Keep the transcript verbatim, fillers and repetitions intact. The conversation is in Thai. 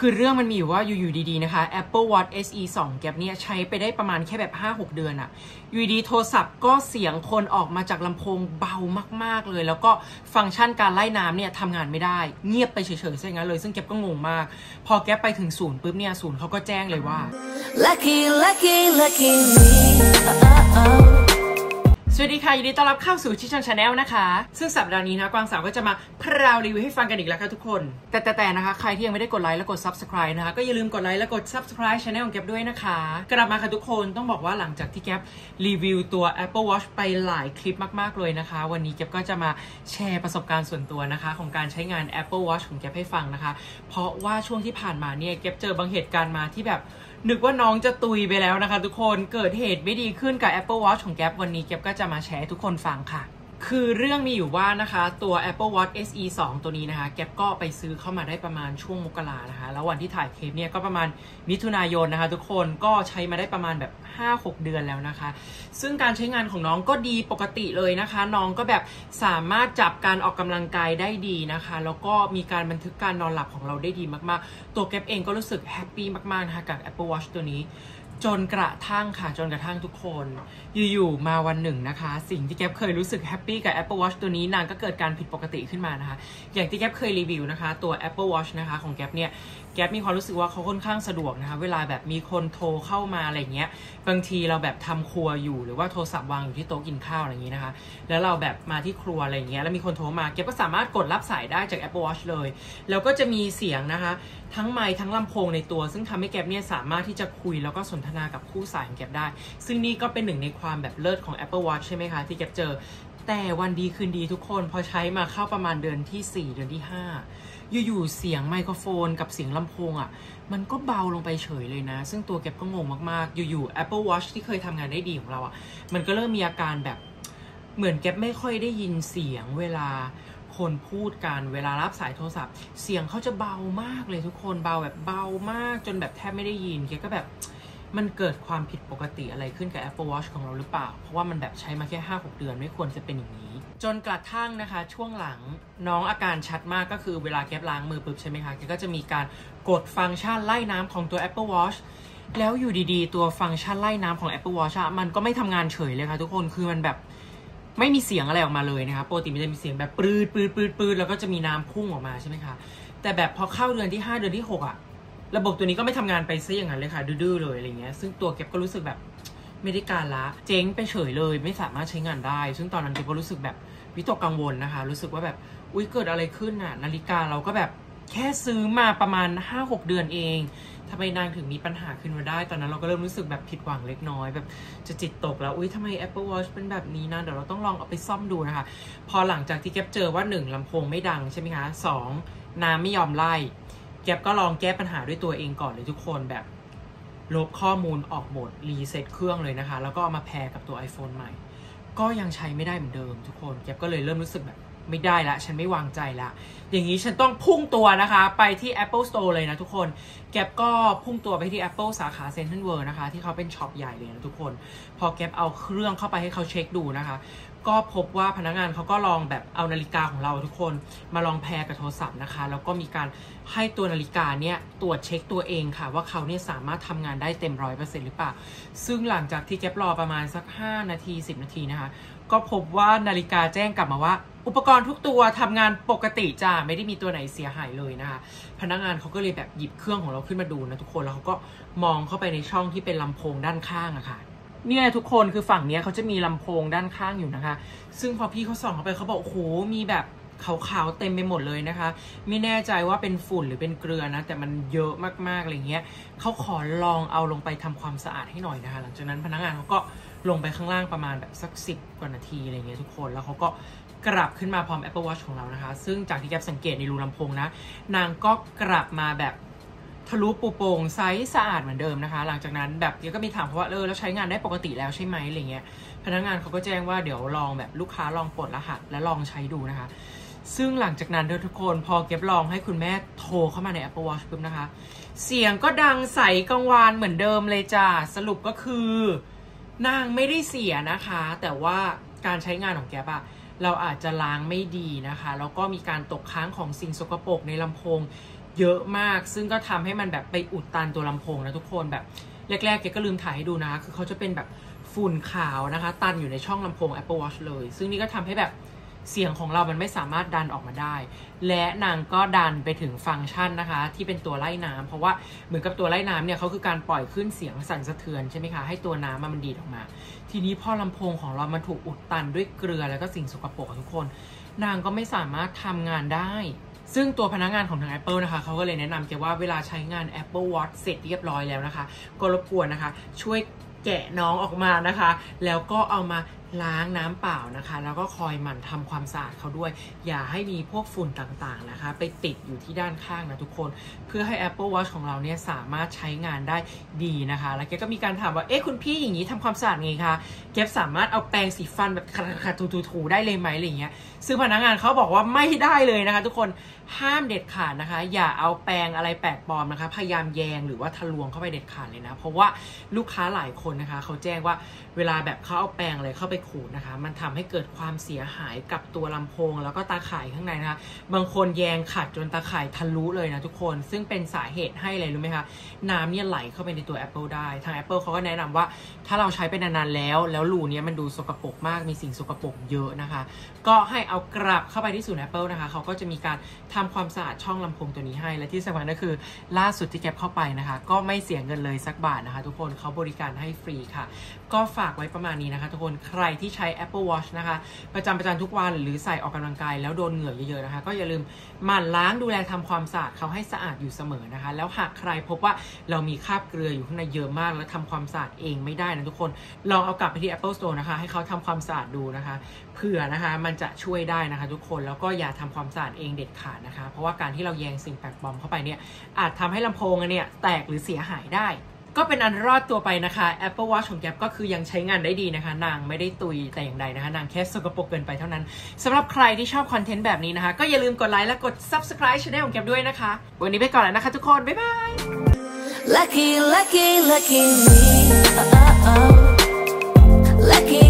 คือเรื่องมันมีอยู่ว่าอยู่ๆดีๆนะคะ Apple Watch เอส อี สอง แก๊ปเนี่ยใช้ไปได้ประมาณแค่แบบ ห้าหก เดือนอะอยู่ดีโทรศัพท์ก็เสียงคนออกมาจากลำโพงเบามากๆเลยแล้วก็ฟังก์ชันการไล่น้ำเนี่ยทำงานไม่ได้เงียบไปเฉยๆซะอย่างนั้นเลยซึ่งแก๊ปก็งงมากพอแก๊ปไปถึงศูนย์ปุ๊บเนี่ยศูนย์เขาก็แจ้งเลยว่า Lucky Lucky Lucky Me Oh Ohสวัสดีค่ะยินดีต้อนรับเข้าสู่ชิชอนชาแนลนะคะซึ่งสัปดาห์นี้นะกวางสาวก็จะมาพราวรีวิวให้ฟังกันอีกแล้วค่ะทุกคนแต่แต่แต่นะคะใครที่ยังไม่ได้กดไลค์และกด Subscribe นะคะก็อย่าลืมกดไลค์และกด Subscribe ชาแนลของแก๊ปด้วยนะคะกลับมาค่ะทุกคนต้องบอกว่าหลังจากที่แก๊ปรีวิวตัว Apple Watch ไปหลายคลิปมากๆเลยนะคะวันนี้แก๊ปก็จะมาแชร์ประสบการณ์ส่วนตัวนะคะของการใช้งาน Apple Watch ของแก๊ปให้ฟังนะคะเพราะว่าช่วงที่ผ่านมาเนี่ยแก๊ปเจอบางเหตุการณ์มาที่แบบนึกว่าน้องจะตุยไปแล้วนะคะทุกคนเกิดเหตุไม่ดีขึ้นกับ Apple Watch ของแก๊ปวันนี้แก๊ปก็จะมาแชร์ให้ทุกคนฟังค่ะคือเรื่องมีอยู่ว่านะคะตัว Apple Watch เอส อี สอง ตัวนี้นะคะแก๊ปก็ไปซื้อเข้ามาได้ประมาณช่วงมกรานะคะแล้ววันที่ถ่ายคลิปเนี่ยก็ประมาณมิถุนายนนะคะทุกคนก็ใช้มาได้ประมาณแบบ ห้าหก เดือนแล้วนะคะซึ่งการใช้งานของน้องก็ดีปกติเลยนะคะน้องก็แบบสามารถจับการออกกำลังกายได้ดีนะคะแล้วก็มีการบันทึกการนอนหลับของเราได้ดีมากๆตัวแก๊ปเองก็รู้สึกแฮปปี้มากๆนะคะกับ Apple Watch ตัวนี้จนกระทั่งค่ะจนกระทั่งทุกคนอยู่ๆมาวันหนึ่งนะคะสิ่งที่แก๊ปเคยรู้สึกแฮปปี้กับ Apple Watch ตัวนี้นางก็เกิดการผิดปกติขึ้นมานะคะอย่างที่แก๊ปเคยรีวิวนะคะตัว Apple Watch นะคะของแก๊ปเนี่ยแก๊ปมีความรู้สึกว่าเขาค่อนข้างสะดวกนะคะเวลาแบบมีคนโทรเข้ามาอะไรเงี้ยบางทีเราแบบทำครัวอยู่หรือว่าโทรศัพท์วางอยู่ที่โต๊ะกินข้าวอะไรอย่างนี้นะคะแล้วเราแบบมาที่ครัวอะไรเงี้ยแล้วมีคนโทรมาแก๊ปก็สามารถกดรับสายได้จาก Apple Watch เลยแล้วก็จะมีเสียงนะคะทั้งไมค์ทั้งลำโพงในตัวซึ่งทำให้แก๊ปเนี่ยสามารถที่จะคุยแล้วก็สนทนากับคู่สายของแก๊ปได้ซึ่งนี่ก็เป็นหนึ่งในความแบบเลิศของ Apple Watch ใช่ไหมคะที่แก๊ปเจอแต่วันดีคืนดีทุกคนพอใช้มาเข้าประมาณเดือนที่สี่เดือนที่ห้าอยู่ๆเสียงไมโครโฟนกับเสียงลำโพงอ่ะมันก็เบาลงไปเฉยเลยนะซึ่งตัวแก๊ปก็งงมากๆอยู่ๆ Apple Watch ที่เคยทำงานได้ดีของเราอ่ะมันก็เริ่มมีอาการแบบเหมือนแก๊ปไม่ค่อยได้ยินเสียงเวลาคนพูดกันเวลารับสายโทรศัพท์เสียงเขาจะเบามากเลยทุกคนเบาแบบเบามากจนแบบแทบไม่ได้ยินแก๊ปก็แบบมันเกิดความผิดปกติอะไรขึ้นกับ Apple Watch ของเราหรือเปล่าเพราะว่ามันแบบใช้มาแค่ ห้าหก เดือนไม่ควรจะเป็นอย่างนี้จนกระทั่งนะคะช่วงหลังน้องอาการชัดมากก็คือเวลาแก๊ปล้างมือปุ๊บใช่ไหมคะแก๊ปก็จะมีการกดฟังก์ชันไล่น้ำของตัว Apple Watch แล้วอยู่ดีๆตัวฟังก์ชันไล่น้ำของ Apple Watch มันก็ไม่ทำงานเฉยเลยค่ะทุกคนคือมันแบบไม่มีเสียงอะไรออกมาเลยนะคะปกติมันจะมีเสียงแบบปืดปืดปืดปืดแล้วก็จะมีน้ำพุ่งออกมาใช่ไหมคะแต่แบบพอเข้าเดือนที่ห้าเดือนที่หกอ่ะระบบตัวนี้ก็ไม่ทำงานไปซะอย่างนั้นเลยค่ะดื้อๆเลยอะไรเงี้ยซึ่งตัวแก๊ปก็รู้สึกแบบไม่ได้การละเจ๊งไปเฉยเลยไม่สามารถใช้งานได้ซึ่งตอนนั้นแก๊ปก็รู้สึกแบบวิตกกังวลนะคะรู้สึกว่าแบบอุ๊ยเกิดอะไรขึ้นน่ะนาฬิกาเราก็แบบแค่ซื้อมาประมาณ ห้าหก เดือนเองทำไมนางถึงมีปัญหาขึ้นมาได้ตอนนั้นเราก็เริ่มรู้สึกแบบผิดหวังเล็กน้อยแบบจะจิตตกแล้วอุ๊ยทำไม Apple Watch เป็นแบบนี้นะเดี๋ยวเราต้องลองเอาไปซ่อมดูนะคะพอหลังจากที่แก๊ปเจอว่าหนึ่งลำโพงไม่ดังใช่ไหมคะสองน้ำไม่ยอมไล่แก๊ปก็ลองแก้ปัญหาด้วยตัวเองก่อนเลยทุกคนแบบลบข้อมูลออกหมดรีเซ็ตเครื่องเลยนะคะแล้วก็เอามาแพร์กับตัว iPhone ใหม่ก็ยังใช้ไม่ได้เหมือนเดิมทุกคนแก๊ปก็เลยเริ่มรู้สึกแบบไม่ได้ละฉันไม่วางใจละอย่างนี้ฉันต้องพุ่งตัวนะคะไปที่ Apple Store เลยนะทุกคนแก๊ปก็พุ่งตัวไปที่ Apple สาขาเซ็นทรัลเวิลด์นะคะที่เขาเป็นช็อปใหญ่เลยนะทุกคนพอแก๊ปเอาเครื่องเข้าไปให้เขาเช็คดูนะคะก็พบว่าพนักงานเขาก็ลองแบบเอานาฬิกาของเราทุกคนมาลองแพร์กับโทรศัพท์นะคะแล้วก็มีการให้ตัวนาฬิกาเนี่ยตรวจเช็คตัวเองค่ะว่าเขาเนี่ยสามารถทำงานได้เต็มร้อยเปอร์เซ็นต์หรือเปล่าซึ่งหลังจากที่แก๊ปรอประมาณสักห้านาทีสิบนาทีนะคะก็พบว่านาฬิกาแจ้งกลับมาว่าอุปกรณ์ทุกตัวทำงานปกติจ้าไม่ได้มีตัวไหนเสียหายเลยนะคะพนักงานเขาก็เลยแบบหยิบเครื่องของเราขึ้นมาดูนะทุกคนแล้วเขาก็มองเข้าไปในช่องที่เป็นลำโพงด้านข้างอะค่ะเนี่ยทุกคนคือฝั่งเนี้ยเขาจะมีลำโพงด้านข้างอยู่นะคะซึ่งพอพี่เขาส่องเข้าไปเขาบอกโอ้โหมีแบบขาวๆเต็มไปหมดเลยนะคะไม่แน่ใจว่าเป็นฝุ่นหรือเป็นเกลือนะแต่มันเยอะมากๆอะไรเงี้ยเขาขอลองเอาลงไปทำความสะอาดให้หน่อยนะคะหลังจากนั้นพนักงานเขาก็ลงไปข้างล่างประมาณแบบสักสิบกว่านาทีอะไรเงี้ยทุกคนแล้วเขาก็กลับขึ้นมาพร้อม Apple Watch ของเรานะคะซึ่งจากที่แก๊ปสังเกตในรูลำโพงนะนางก็กลับมาแบบทะลุปูโป่งไซส์สะอาดเหมือนเดิมนะคะหลังจากนั้นแบบแก๊ปก็มีถามเขาว่าเออแล้วใช้งานได้ปกติแล้วใช่ไหมอะไรเงี้ยพนักงานเขาก็แจ้งว่าเดี๋ยวลองแบบลูกค้าลองปลดรหัสและลองใช้ดูนะคะซึ่งหลังจากนั้นทุกคนพอแก๊ปลองให้คุณแม่โทรเข้ามาใน Apple Watch ปุ๊บนะคะเสียงก็ดังใสกังวานเหมือนเดิมเลยจ้าสรุปก็คือนางไม่ได้เสียนะคะแต่ว่าการใช้งานของแก๊ปอะเราอาจจะล้างไม่ดีนะคะแล้วก็มีการตกค้างของสิ่งสกปรกในลำโพง เยอะมากซึ่งก็ทำให้มันแบบไปอุดตันตัวลำโพงนะทุกคนแบบแรกๆแกก็ลืมถ่ายให้ดูนะคือเขาจะเป็นแบบฝุ่นขาวนะคะตันอยู่ในช่องลำโพง Apple Watch เลยซึ่งนี่ก็ทำให้แบบเสียงของเรามันไม่สามารถดันออกมาได้และนางก็ดันไปถึงฟังก์ชันนะคะที่เป็นตัวไล่น้ำเพราะว่าเหมือนกับตัวไล่น้ำเนี่ยเขาคือการปล่อยขึ้นเสียงสั่นสะเทือนใช่ไหมคะให้ตัวน้ำมันดีดออกมาทีนี้พอลำโพงของเรามันถูกอุดตันด้วยเกลือแล้วก็สิ่งสกปรกทุกคนนางก็ไม่สามารถทำงานได้ซึ่งตัวพนักงานของทาง Apple นะคะเขาก็เลยแนะนำแกว่าเวลาใช้งาน Apple Watch เสร็จเรียบร้อยแล้วนะคะก็รบกวนนะคะช่วยแกะน้องออกมานะคะแล้วก็เอามาล้างน้ำเปล่านะคะแล้วก็คอยหมั่นทำความสะอาดเขาด้วยอย่าให้มีพวกฝุ่นต่างๆนะคะไปติดอยู่ที่ด้านข้างนะทุกคนเพื่อให้ Apple Watch ของเราเนี่ยสามารถใช้งานได้ดีนะคะแล้วแกก็มีการถามว่าเอ๊ะคุณพี่อย่างนี้ทำความสะอาดไงคะแกสามารถเอาแปรงสีฟันแบบขัดๆถูๆได้เลยไหมอะไรอย่างเงี้ยซึ่งพนักงานเขาบอกว่าไม่ได้เลยนะคะทุกคนห้ามเด็ดขาดนะคะอย่าเอาแปรงอะไรแปลกปลอมนะคะพยายามแยงหรือว่าทะลวงเข้าไปเด็ดขาดเลยนะเพราะว่าลูกค้าหลายคนนะคะเขาแจ้งว่าเวลาแบบเขาเอาแปรงอะไรเข้าไปขูดนะคะมันทำให้เกิดความเสียหายกับตัวลำโพงแล้วก็ตาข่ายข้างในนะคะบางคนแยงขัดจนตาข่ายทะลุเลยนะทุกคนซึ่งเป็นสาเหตุให้อะไรรู้ไหมคะน้ำเนี่ยไหลเข้าไปในตัว Apple ได้ทาง Apple เขาก็แนะนำว่าถ้าเราใช้ไปนานๆแล้วแล้วรูนี้มันดูสกปรกมากมีสิ่งสกปรกเยอะนะคะก็ให้เอากลับเข้าไปที่ศูนย์ Apple นะคะเขาก็จะมีการทำความสะอาดช่องลำโพงตัวนี้ให้และที่สำคัญก็คือล่าสุดที่แก็บเข้าไปนะคะก็ไม่เสียเงินเลยสักบาทนะคะทุกคนเขาบริการให้ฟรีค่ะก็ฝากไว้ประมาณนี้นะคะทุกคนใครที่ใช้ Apple Watch นะคะประจำประจำทุกวันหรือใส่ออกกำลังกายแล้วโดนเหงื่อเยอะๆนะคะก็อย่าลืมหมั่นล้างดูแลทำความสะอาดเขาให้สะอาดอยู่เสมอนะคะแล้วหากใครพบว่าเรามีคราบเกลืออยู่ข้างในเยอะมากแล้วทำความสะอาดเองไม่ได้นะทุกคนลองเอากลับไปที่ Apple Store นะคะให้เขาทำความสะอาดดูนะคะเผื่อนะคะมันจะช่วยได้นะคะทุกคนแล้วก็อย่าทำความสะอาดเองเด็ดขาดนะคะเพราะว่าการที่เราแยงสิ่งแปลกปลอมเข้าไปเนี่ยอาจทำให้ลำโพงเนี่ยแตกหรือเสียหายได้ก็เป็นอันรอดตัวไปนะคะ Apple Watch ของแกก็คือยังใช้งานได้ดีนะคะนางไม่ได้ตุยแต่อย่างใดนะคะนางแค่สกปรกเกินไปเท่านั้นสำหรับใครที่ชอบคอนเทนต์แบบนี้นะคะก็อย่าลืมกดไลค์และกด Subscribe ช่องของแกด้วยนะคะวันนี้ไปก่อนแล้วนะคะทุกคนบ๊ายบาย Lucky Lucky Lucky Me